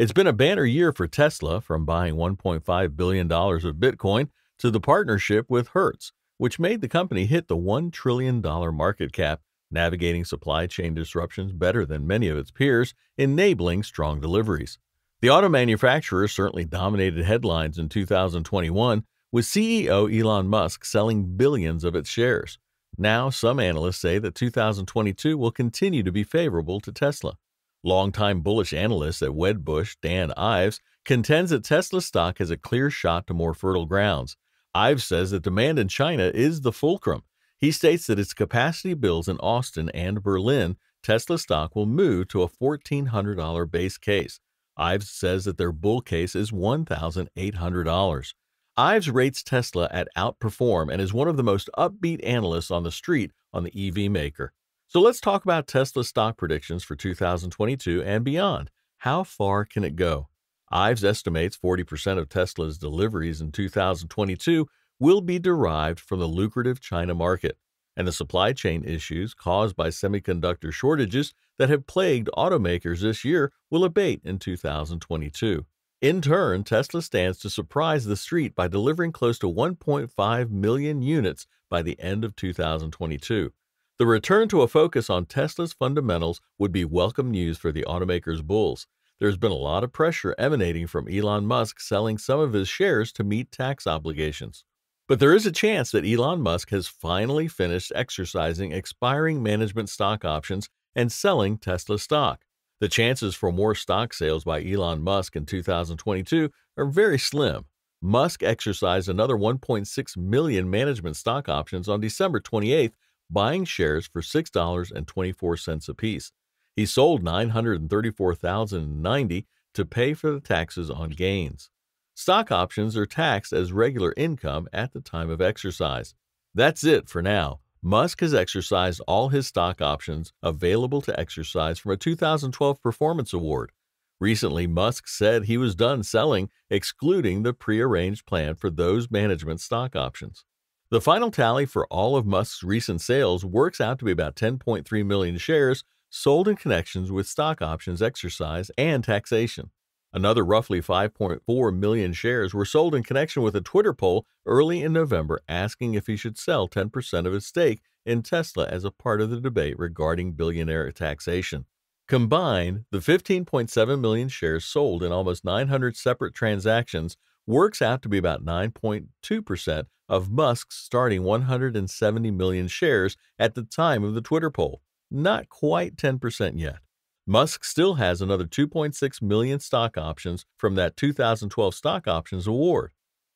It's been a banner year for Tesla, from buying $1.5 billion of Bitcoin to the partnership with Hertz, which made the company hit the $1 trillion market cap, navigating supply chain disruptions better than many of its peers, enabling strong deliveries. The auto manufacturer certainly dominated headlines in 2021, with CEO Elon Musk selling billions of its shares. Now, some analysts say that 2022 will continue to be favorable to Tesla. Longtime bullish analyst at Wedbush, Dan Ives, contends that Tesla stock has a clear shot to more fertile grounds. Ives says that demand in China is the fulcrum. He states that its capacity builds in Austin and Berlin, Tesla stock will move to a $1,400 base case. Ives says that their bull case is $1,800. Ives rates Tesla at outperform and is one of the most upbeat analysts on the street on the EV maker. So let's talk about Tesla stock predictions for 2022 and beyond. How far can it go? Ives estimates 40% of Tesla's deliveries in 2022 will be derived from the lucrative China market and the supply chain issues caused by semiconductor shortages that have plagued automakers this year will abate in 2022. In turn, Tesla stands to surprise the street by delivering close to 1.5 million units by the end of 2022. The return to a focus on Tesla's fundamentals would be welcome news for the automaker's bulls. There's been a lot of pressure emanating from Elon Musk selling some of his shares to meet tax obligations. But there is a chance that Elon Musk has finally finished exercising expiring management stock options and selling Tesla stock. The chances for more stock sales by Elon Musk in 2022 are very slim. Musk exercised another 1.6 million management stock options on December 28th, buying shares for $6.24 apiece. He sold 934,090 to pay for the taxes on gains. Stock options are taxed as regular income at the time of exercise. That's it for now. Musk has exercised all his stock options available to exercise from a 2012 performance award. Recently, Musk said he was done selling, excluding the prearranged plan for those management stock options. The final tally for all of Musk's recent sales works out to be about 10.3 million shares sold in connections with stock options exercise and taxation. Another roughly 5.4 million shares were sold in connection with a Twitter poll early in November asking if he should sell 10% of his stake in Tesla as a part of the debate regarding billionaire taxation. Combined, the 15.7 million shares sold in almost 900 separate transactions works out to be about 9.2% of Musk's starting 170 million shares at the time of the Twitter poll. Not quite 10% yet. Musk still has another 2.6 million stock options from that 2012 stock options award.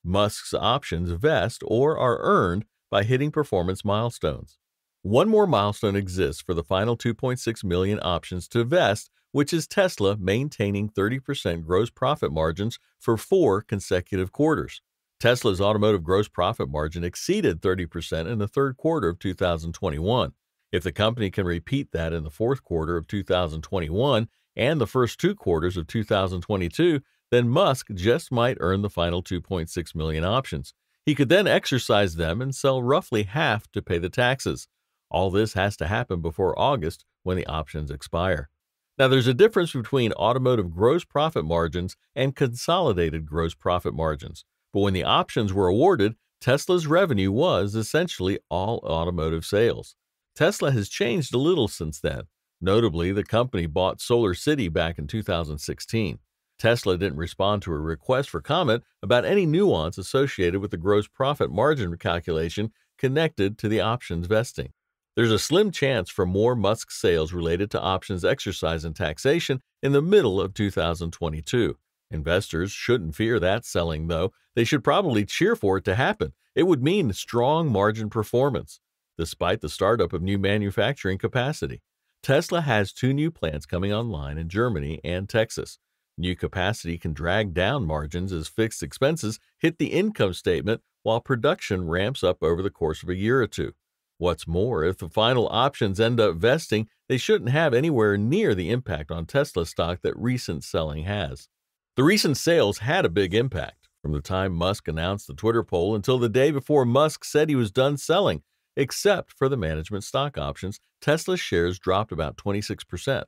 Musk's options vest or are earned by hitting performance milestones. One more milestone exists for the final 2.6 million options to vest, which is Tesla maintaining 30% gross profit margins for 4 consecutive quarters. Tesla's automotive gross profit margin exceeded 30% in the third quarter of 2021. If the company can repeat that in the fourth quarter of 2021 and the first 2 quarters of 2022, then Musk just might earn the final 2.6 million options. He could then exercise them and sell roughly half to pay the taxes. All this has to happen before August when the options expire. Now, there's a difference between automotive gross profit margins and consolidated gross profit margins. But when the options were awarded, Tesla's revenue was essentially all automotive sales. Tesla has changed a little since then. Notably, the company bought SolarCity back in 2016. Tesla didn't respond to a request for comment about any nuance associated with the gross profit margin calculation connected to the options vesting. There's a slim chance for more Musk sales related to options exercise and taxation in the middle of 2022. Investors shouldn't fear that selling, though. They should probably cheer for it to happen. It would mean strong margin performance, despite the startup of new manufacturing capacity. Tesla has 2 new plants coming online in Germany and Texas. New capacity can drag down margins as fixed expenses hit the income statement while production ramps up over the course of a year or 2. What's more, if the final options end up vesting, they shouldn't have anywhere near the impact on Tesla stock that recent selling has. The recent sales had a big impact, from the time Musk announced the Twitter poll until the day before Musk said he was done selling. Except for the management stock options, Tesla shares dropped about 26%.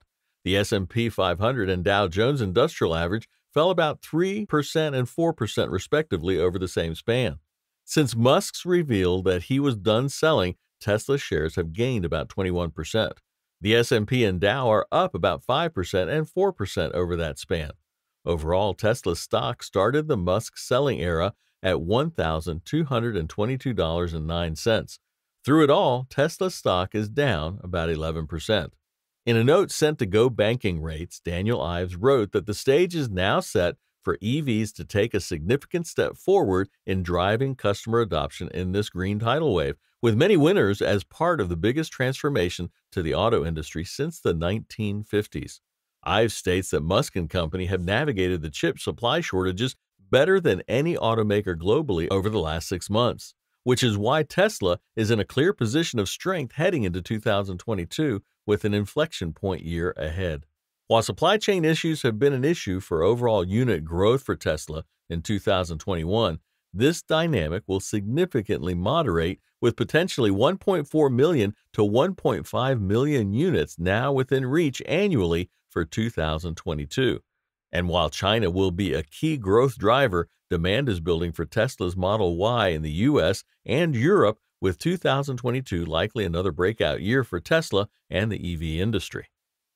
The S&P 500 and Dow Jones Industrial Average fell about 3% and 4% respectively over the same span. Since Musk's reveal that he was done selling, Tesla shares have gained about 21%. The S&P and Dow are up about 5% and 4% over that span. Overall, Tesla's stock started the Musk selling era at $1,222.09. Through it all, Tesla's stock is down about 11%. In a note sent to Go Banking Rates, Daniel Ives wrote that the stage is now set for EVs to take a significant step forward in driving customer adoption in this green tidal wave, with many winners as part of the biggest transformation to the auto industry since the 1950s. Ives states that Musk and company have navigated the chip supply shortages better than any automaker globally over the last 6 months, which is why Tesla is in a clear position of strength heading into 2022 with an inflection point year ahead. While supply chain issues have been an issue for overall unit growth for Tesla in 2021, this dynamic will significantly moderate, with potentially 1.4 million to 1.5 million units now within reach annually for 2022. And while China will be a key growth driver, demand is building for Tesla's Model Y in the U.S. and Europe, with 2022 likely another breakout year for Tesla and the EV industry.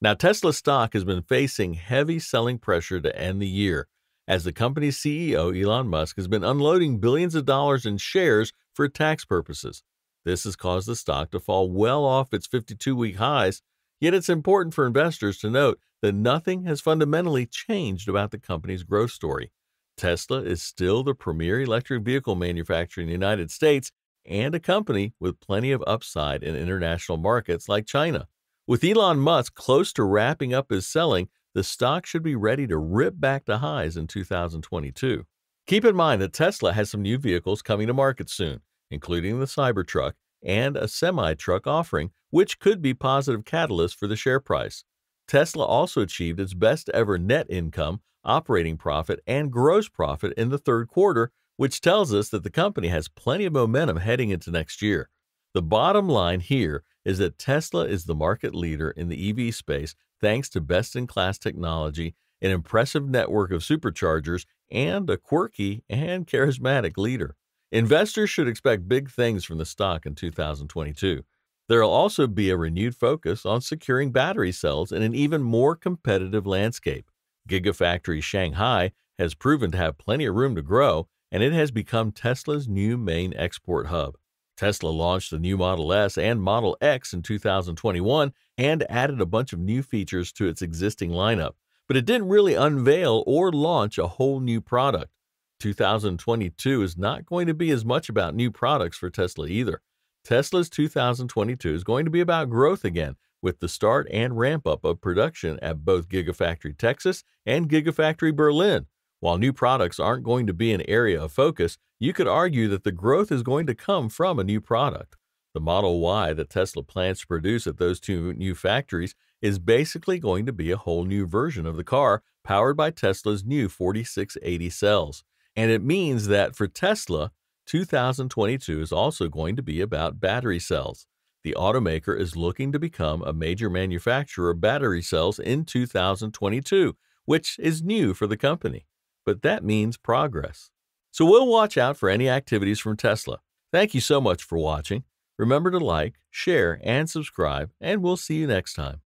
Now, Tesla stock has been facing heavy selling pressure to end the year, as the company's CEO, Elon Musk, has been unloading billions of dollars in shares for tax purposes. This has caused the stock to fall well off its 52-week highs, yet it's important for investors to note that nothing has fundamentally changed about the company's growth story. Tesla is still the premier electric vehicle manufacturer in the United States and a company with plenty of upside in international markets like China. With Elon Musk close to wrapping up his selling, the stock should be ready to rip back to highs in 2022. Keep in mind that Tesla has some new vehicles coming to market soon, including the Cybertruck and a semi-truck offering, which could be positive catalysts for the share price. Tesla also achieved its best ever net income, operating profit, and gross profit in the third quarter, which tells us that the company has plenty of momentum heading into next year. The bottom line here is that Tesla is the market leader in the EV space thanks to best-in-class technology, an impressive network of superchargers, and a quirky and charismatic leader. Investors should expect big things from the stock in 2022. There will also be a renewed focus on securing battery cells in an even more competitive landscape. Gigafactory Shanghai has proven to have plenty of room to grow, and it has become Tesla's new main export hub. Tesla launched the new Model S and Model X in 2021 and added a bunch of new features to its existing lineup, but it didn't really unveil or launch a whole new product. 2022 is not going to be as much about new products for Tesla either. Tesla's 2022 is going to be about growth again, with the start and ramp up of production at both Gigafactory Texas and Gigafactory Berlin. While new products aren't going to be an area of focus, you could argue that the growth is going to come from a new product. The Model Y that Tesla plans to produce at those two new factories is basically going to be a whole new version of the car, powered by Tesla's new 4680 cells. And it means that for Tesla, 2022 is also going to be about battery cells. The automaker is looking to become a major manufacturer of battery cells in 2022, which is new for the company. But that means progress. So we'll watch out for any activities from Tesla. Thank you so much for watching. Remember to like, share, and subscribe, and we'll see you next time.